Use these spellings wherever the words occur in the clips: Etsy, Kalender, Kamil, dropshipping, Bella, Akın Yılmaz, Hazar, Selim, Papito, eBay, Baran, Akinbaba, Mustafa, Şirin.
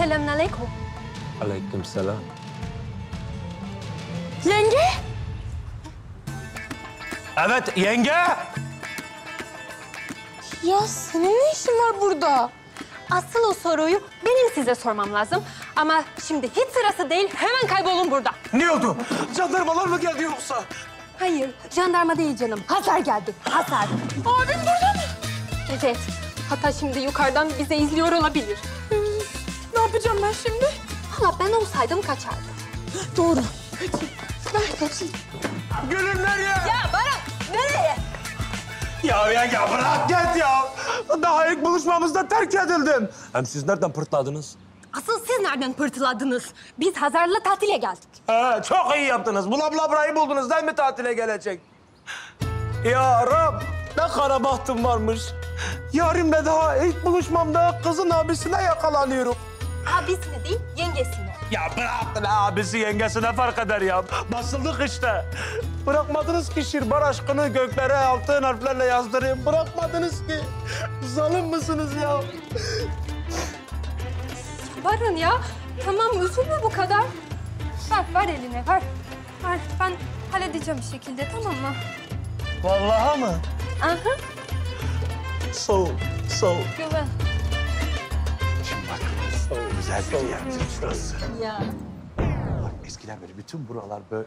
Selamünaleyküm. Aleykümselam. Yenge? Evet, yenge. Ya senin ne işin var burada? Asıl o soruyu benim size sormam lazım. Ama şimdi hiç sırası değil, hemen kaybolun burada. Ne oldu? Jandarmalar mı geldi yoksa? Hayır, jandarma değil canım. Hazar geldi, Hazar. Abim burada mı? Evet, hatta şimdi yukarıdan bizi izliyor olabilir. Ne yapacağım ben şimdi? Valla ben olsaydım kaçardım. Doğru. Kaçayım, ben kaçayım. Gülüm nereye? Ya Baran, nereye? Ya bırak git ya. Daha ilk buluşmamızda terk edildim. Hem siz nereden pırtladınız? Asıl siz nereden pırtıladınız? Biz Hazar'la tatile geldik. He, çok iyi yaptınız. Bula burayı buldunuz değil mi tatile gelecek? Ya Rab, ne kara bahtım varmış. Yarimle daha ilk buluşmamda kızın abisine yakalanıyorum. Abisine değil, yengesine. Ya bırakın abisi yengesine fark eder ya. Basıldık işte. Bırakmadınız ki şirbar aşkını göklere altın harflerle yazdırayım. Bırakmadınız ki. Zalim mısınız ya? Baran ya, tamam üzülme bu kadar. Ver eline, ver. Ben halledeceğim bir şekilde, tamam mı? Vallahi mı? Aha. Soğuk. Güven. Şimdi bak, soğuk. Güzel bir yerdir şurası. Ya. Bak eskiden böyle bütün buralar böyle...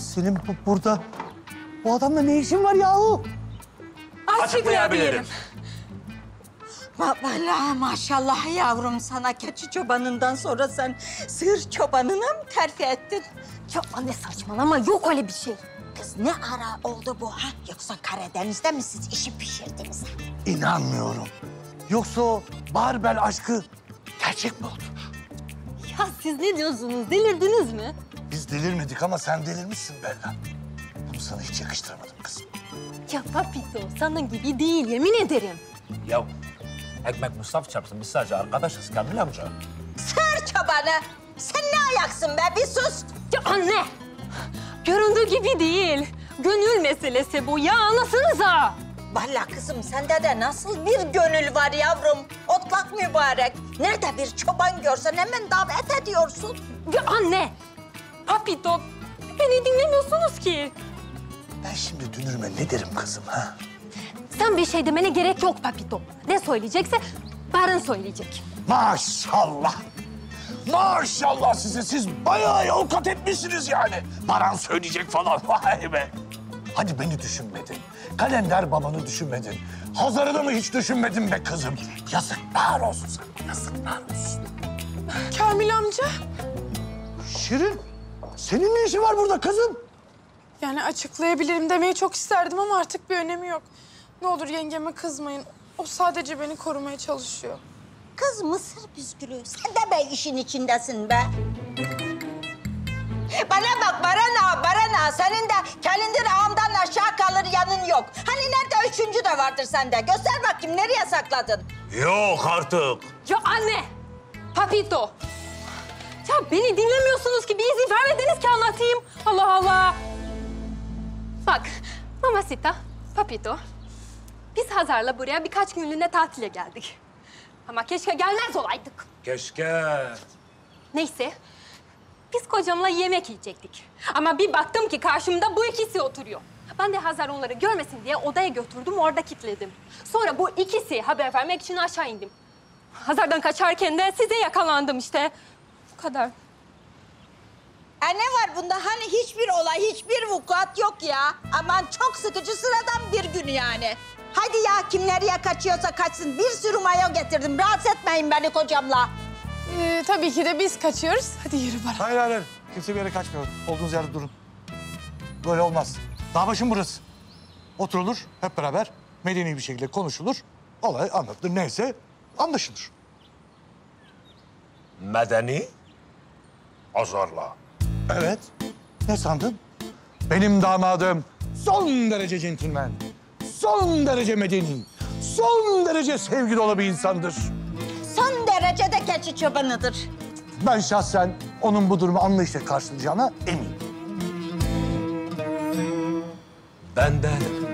Selim burada. Bu adamla ne işin var yahu? Açıklayabilirim. Vallahi maşallah yavrum sana keçi çobanından sonra sen sığır çobanını mı terfi ettin? Ya anne saçmalama yok öyle bir şey. Kız ne ara oldu bu ha? Yoksa Karadeniz'de mi siz işi pişirdiniz ha? İnanmıyorum. Yoksa o barbel aşkı gerçek mi oldu? Ya siz ne diyorsunuz? Delirdiniz mi? Biz delirmedik ama sen delirmişsin Bella. Bunu sana hiç yakıştıramadım kızım. Ya Papito, sana gibi değil, yemin ederim. Ya ekmek Mustafa çarpsın, biz sadece arkadaşız Kamil amca. Sır çobanı! Sen ne ayaksın be, bir sus! Ya anne! Göründüğü gibi değil. Gönül meselesi bu, ya anlasanıza! Vallahi kızım, sende de nasıl bir gönül var yavrum? Otlak mübarek. Nerede bir çoban görsen hemen davet ediyorsun. Ya anne! Papito, beni dinlemiyorsunuz ki. Ben şimdi dünürme ne derim kızım ha? Sen bir şey demene gerek yok Papito. Ne söyleyecekse Baran söyleyecek. Maşallah. Maşallah size. Siz bayağı yol kat etmişsiniz yani. Baran söyleyecek falan. Vay be. Hadi beni düşünmedin. Kalender babanı düşünmedin. Hazar'ı da mı hiç düşünmedin be kızım? Yazıklar olsun sana. Yazıklar olsun. Kamil amca. Şirin. Senin ne işin var burada kızım? Yani açıklayabilirim demeyi çok isterdim ama artık bir önemi yok. Ne olur yengeme kızmayın. O sadece beni korumaya çalışıyor. Kız mısır püskülü. Sen de be işin içindesin be. Bana bak Baran ağa. Senin de kalender ağamdan aşağı kalır yanın yok. Hani nerede üçüncü de vardır sende. Göster bakayım nereye sakladın? Yok artık. Ya anne. Papito. Ya beni dinlemiyorsunuz ki, bir izin vermediniz ki anlatayım. Allah Allah! Bak, Mamasita, Papito, biz Hazar'la buraya birkaç günlüğüne tatile geldik. Ama keşke gelmez olaydık. Keşke. Neyse, biz kocamla yemek yiyecektik. Ama bir baktım ki karşımda bu ikisi oturuyor. Ben de Hazar onları görmesin diye odaya götürdüm, orada kilitledim. Sonra bu ikisi haber vermek için aşağı indim. Hazar'dan kaçarken de size yakalandım işte. Kadar. Ne var bunda? Hani hiçbir olay, hiçbir vukuat yok ya. Aman çok sıkıcı, sıradan bir gün yani. Hadi ya kim nereye kaçıyorsa kaçsın. Bir sürü mayo getirdim. Rahatsız etmeyin beni kocamla. Tabii ki de biz kaçıyoruz. Hadi yürü Baran. Hayır. Kimse bir yere kaçmıyor. Olduğunuz yerde durun. Böyle olmaz. Dağ başım burası. Oturulur, hep beraber medeni bir şekilde konuşulur. Olay anlatılır. Neyse anlaşılır. Medeni? Hazar'la. Evet. Ne sandın? Benim damadım son derece centilmen, son derece medeni, son derece sevgi dolu bir insandır. Son derecede keçi çobanıdır. Ben şahsen onun bu durumu anlayışla karşılayacağına eminim. Ben de...